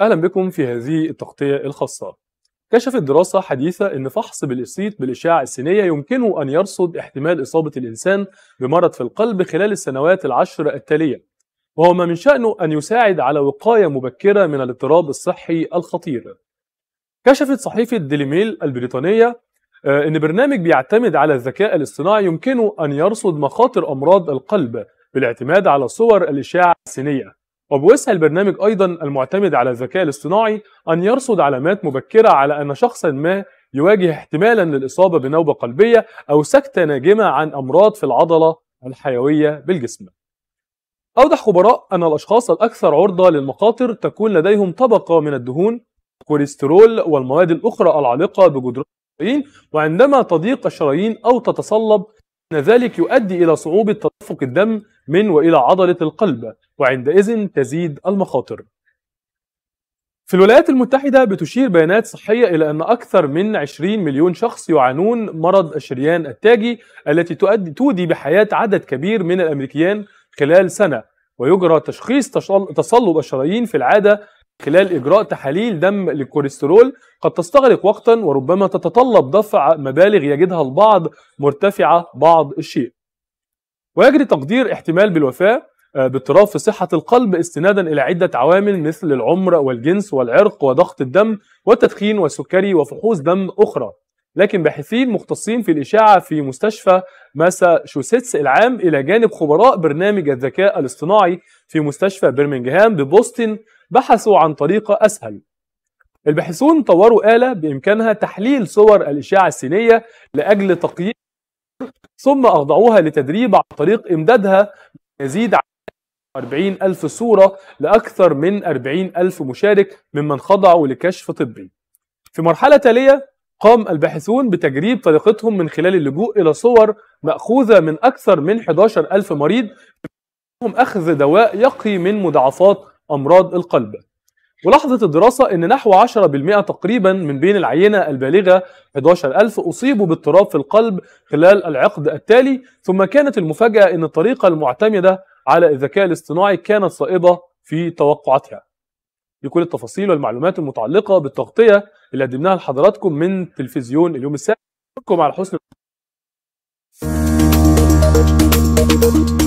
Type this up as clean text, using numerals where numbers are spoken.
أهلا بكم في هذه التغطية الخاصة. كشفت دراسة حديثة أن فحص بالإسيت بالإشعة السينية يمكنه أن يرصد احتمال إصابة الإنسان بمرض في القلب خلال السنوات العشر التالية، وهو ما من شأنه أن يساعد على وقاية مبكرة من الاضطراب الصحي الخطير. كشفت صحيفة ديلي ميل البريطانية أن برنامج بيعتمد على الذكاء الاصطناعي يمكنه أن يرصد مخاطر أمراض القلب بالاعتماد على صور الإشعة السينية، وبوسع البرنامج أيضا المعتمد على الذكاء الاصطناعي أن يرصد علامات مبكرة على أن شخصا ما يواجه احتمالا للإصابة بنوبة قلبية أو سكتة ناجمة عن أمراض في العضلة الحيوية بالجسم. أوضح خبراء أن الأشخاص الأكثر عرضة للمخاطر تكون لديهم طبقة من الدهون، الكوليسترول والمواد الأخرى العالقة بجدران الشرايين، وعندما تضيق الشرايين أو تتصلب إن ذلك يؤدي إلى صعوبة تدفق الدم من وإلى عضلة القلب، وعندئذ تزيد المخاطر. في الولايات المتحدة بتشير بيانات صحية إلى أن أكثر من 20 مليون شخص يعانون مرض الشريان التاجي التي تودي بحياة عدد كبير من الأمريكيين خلال سنة، ويجرى تشخيص تصلب الشرايين في العادة خلال إجراء تحاليل دم للكوليسترول قد تستغرق وقتا وربما تتطلب دفع مبالغ يجدها البعض مرتفعة بعض الشيء. ويجري تقدير احتمال بالوفاة باضطراب في صحة القلب استنادا إلى عدة عوامل مثل العمر والجنس والعرق وضغط الدم والتدخين والسكري وفحوص دم أخرى، لكن باحثين مختصين في الإشعة في مستشفى ماساتشوستس العام إلى جانب خبراء برنامج الذكاء الاصطناعي في مستشفى برمنغهام ببوسطن بحثوا عن طريقة أسهل. الباحثون طوروا آلة بإمكانها تحليل صور الإشعة السينية لأجل تقييم، ثم أخضعوها لتدريب عن طريق إمدادها يزيد عن 40,000 صورة لأكثر من 40,000 مشارك ممن خضعوا لكشف طبي. في مرحلة تالية قام الباحثون بتجريب طريقتهم من خلال اللجوء إلى صور مأخوذة من أكثر من 11,000 مريض أخذ دواء يقي من مضاعفات أمراض القلب. ولاحظت الدراسة أن نحو 10% تقريبا من بين العينة البالغة 11,000 أصيبوا باضطراب في القلب خلال العقد التالي، ثم كانت المفاجأة أن الطريقة المعتمدة على الذكاء الاصطناعي كانت صائبة في توقعاتها. لكل التفاصيل والمعلومات المتعلقة بالتغطية اللي قدمناها لحضراتكم من تلفزيون اليوم السابع، أشكركم على حسن